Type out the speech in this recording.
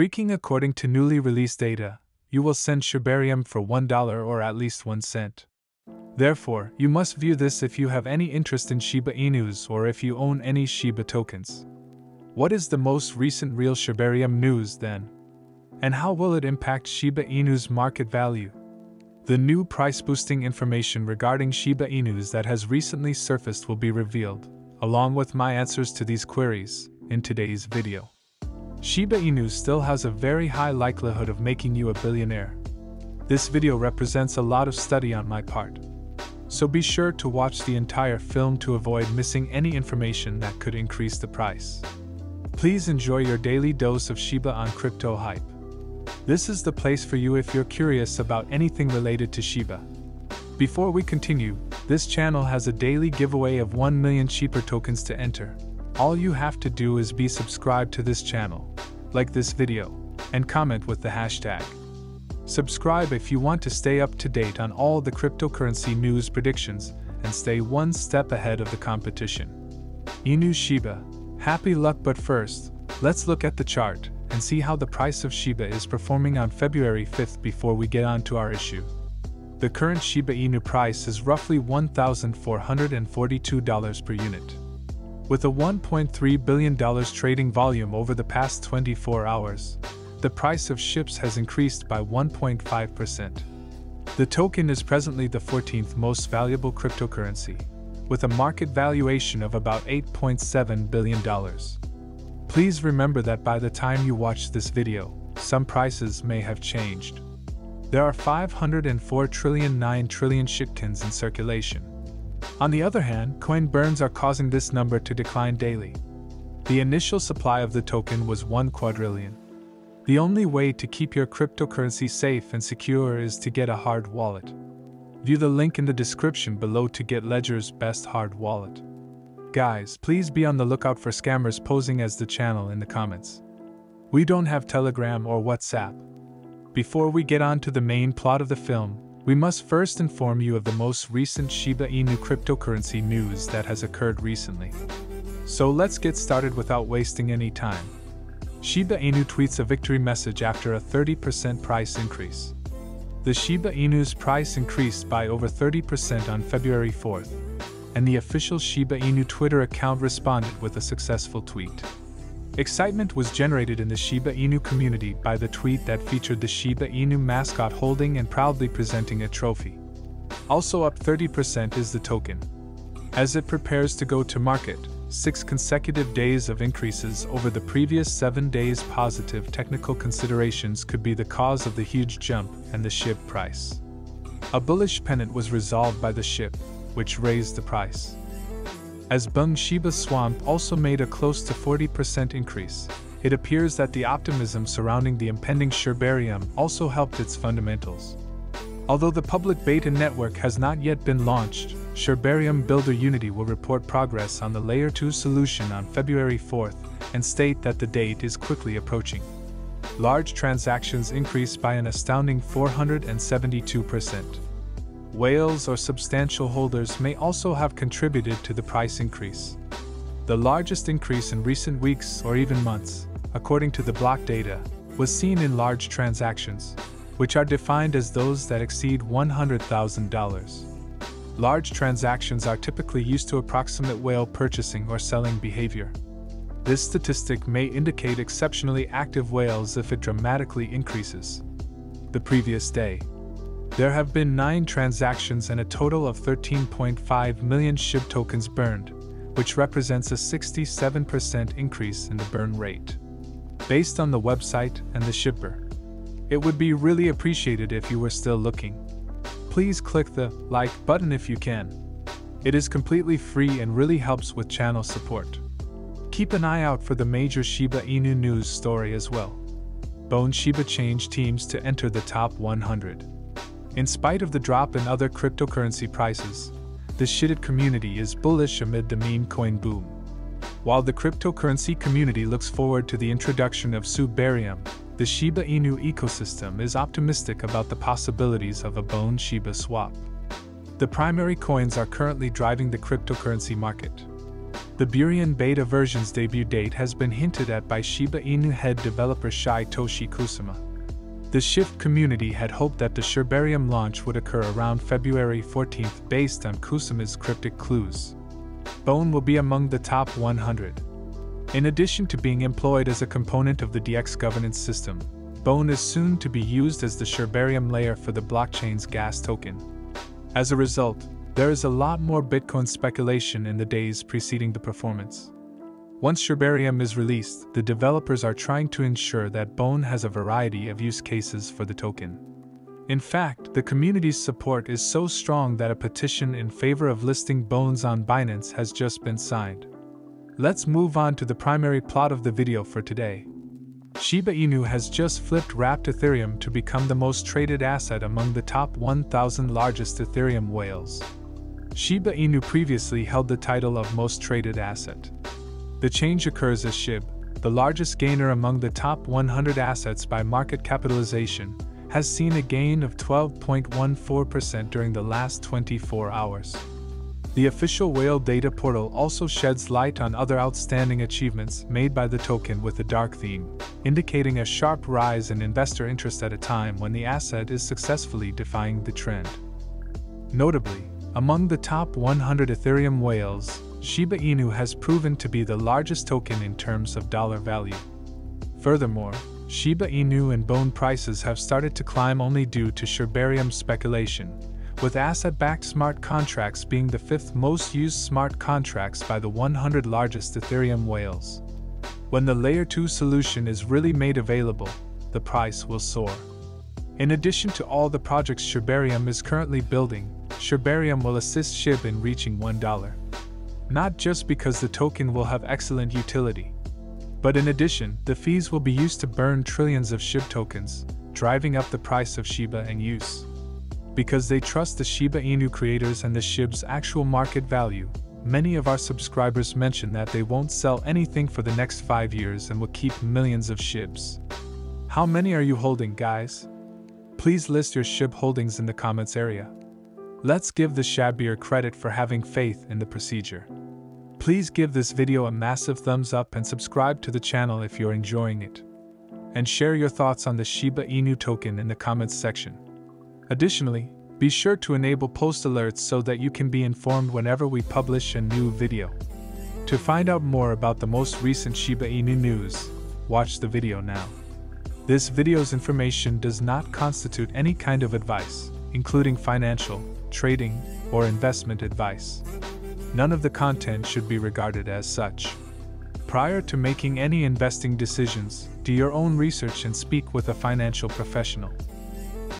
Freaking according to newly released data, you will send Shibarium for $1 or at least 1 cent. Therefore, you must view this if you have any interest in Shiba Inus or if you own any Shiba tokens. What is the most recent real Shibarium news then? And how will it impact Shiba Inu's market value? The new price-boosting information regarding Shiba Inus that has recently surfaced will be revealed, along with my answers to these queries, in today's video. Shiba Inu still has a very high likelihood of making you a billionaire. This video represents a lot of study on my part. So be sure to watch the entire film to avoid missing any information that could increase the price. Please enjoy your daily dose of Shiba on Crypto Hype. This is the place for you if you're curious about anything related to Shiba. Before we continue, this channel has a daily giveaway of 1 million Shiba tokens to enter. All you have to do is be subscribed to this channel, like this video, and comment with the hashtag. Subscribe if you want to stay up to date on all the cryptocurrency news predictions and stay one step ahead of the competition. Inu Shiba, happy luck, but first, let's look at the chart and see how the price of Shiba is performing on February 5th before we get on to our issue. The current Shiba Inu price is roughly $1,442 per unit. With a $1.3 billion trading volume over the past 24 hours, the price of SHIB has increased by 1.5%. The token is presently the 14th most valuable cryptocurrency, with a market valuation of about $8.7 billion. Please remember that by the time you watch this video, some prices may have changed. There are 504.9 trillion shitcoins in circulation. On the other hand, coin burns are causing this number to decline daily. The initial supply of the token was 1 quadrillion. The only way to keep your cryptocurrency safe and secure is to get a hard wallet. View the link in the description below to get Ledger's best hard wallet. Guys, please be on the lookout for scammers posing as the channel in the comments. We don't have Telegram or WhatsApp. Before we get on to the main plot of the film, we must first inform you of the most recent Shiba Inu cryptocurrency news that has occurred recently. So let's get started without wasting any time. Shiba Inu tweets a victory message after a 30% price increase. The Shiba Inu's price increased by over 30% on February 4th, and the official Shiba Inu Twitter account responded with a successful tweet. Excitement was generated in the Shiba Inu community by the tweet that featured the Shiba Inu mascot holding and proudly presenting a trophy. Also up 30% is the token. As it prepares to go to market, 6 consecutive days of increases over the previous 7 days. Positive technical considerations could be the cause of the huge jump and the SHIB price. A bullish pennant was resolved by the SHIB, which raised the price. As ShibaSwap also made a close to 40% increase, it appears that the optimism surrounding the impending Shibarium also helped its fundamentals. Although the public beta network has not yet been launched, Shibarium Builder Unity will report progress on the Layer 2 solution on February 4th and state that the date is quickly approaching. Large transactions increased by an astounding 472%. Whales or substantial holders may also have contributed to the price increase. The largest increase in recent weeks or even months, according to the block data, was seen in large transactions, which are defined as those that exceed $100,000. Large transactions are typically used to approximate whale purchasing or selling behavior. This statistic may indicate exceptionally active whales if it dramatically increases. The previous day, there have been 9 transactions and a total of 13.5 million SHIB tokens burned, which represents a 67% increase in the burn rate. Based on the website and the SHIBber, it would be really appreciated if you were still looking. Please click the like button if you can. It is completely free and really helps with channel support. Keep an eye out for the major Shiba Inu news story as well. Bone Shiba changed teams to enter the top 100. In spite of the drop in other cryptocurrency prices, the Shiba community is bullish amid the meme coin boom. While the cryptocurrency community looks forward to the introduction of Shibarium, the Shiba Inu ecosystem is optimistic about the possibilities of a ShibaSwap. The primary coins are currently driving the cryptocurrency market. The Burian beta version's debut date has been hinted at by Shiba Inu head developer Shytoshi Kusama. The SHIB community had hoped that the Shibarium launch would occur around February 14th based on Kusama's cryptic clues. Bone will be among the top 100. In addition to being employed as a component of the DX governance system, Bone is soon to be used as the Shibarium layer for the blockchain's gas token. As a result, there is a lot more Bitcoin speculation in the days preceding the performance. Once Shibarium is released, the developers are trying to ensure that Bone has a variety of use cases for the token. In fact, the community's support is so strong that a petition in favor of listing Bones on Binance has just been signed. Let's move on to the primary plot of the video for today. Shiba Inu has just flipped wrapped Ethereum to become the most traded asset among the top 1,000 largest Ethereum whales. Shiba Inu previously held the title of most traded asset. The change occurs as SHIB, the largest gainer among the top 100 assets by market capitalization, has seen a gain of 12.14% during the last 24 hours. The official whale data portal also sheds light on other outstanding achievements made by the token with a dark theme, indicating a sharp rise in investor interest at a time when the asset is successfully defying the trend. Notably, among the top 100 Ethereum whales, Shiba Inu has proven to be the largest token in terms of dollar value. Furthermore, Shiba Inu and Bone prices have started to climb only due to Shibarium speculation, with asset-backed smart contracts being the fifth most used smart contracts by the 100 largest Ethereum whales. When the Layer 2 solution is really made available, the price will soar. In addition to all the projects Shibarium is currently building, Shibarium will assist SHIB in reaching $1. Not just because the token will have excellent utility, but in addition, the fees will be used to burn trillions of SHIB tokens, driving up the price of Shiba and use. Because they trust the Shiba Inu creators and the SHIB's actual market value, many of our subscribers mention that they won't sell anything for the next 5 years and will keep millions of SHIBs. How many are you holding, guys? Please list your SHIB holdings in the comments area. Let's give the Shabir credit for having faith in the procedure. Please give this video a massive thumbs up and subscribe to the channel if you're enjoying it. And share your thoughts on the Shiba Inu token in the comments section. Additionally, be sure to enable post alerts so that you can be informed whenever we publish a new video. To find out more about the most recent Shiba Inu news, watch the video now. This video's information does not constitute any kind of advice, including financial, trading, or investment advice. None of the content should be regarded as such. Prior to making any investing decisions, do your own research and speak with a financial professional.